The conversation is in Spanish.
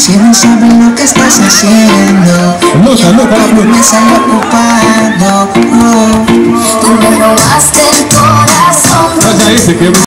Si no sabes lo que estás haciendo, no sabes por qué estás ocupado. Tú me robaste el corazón.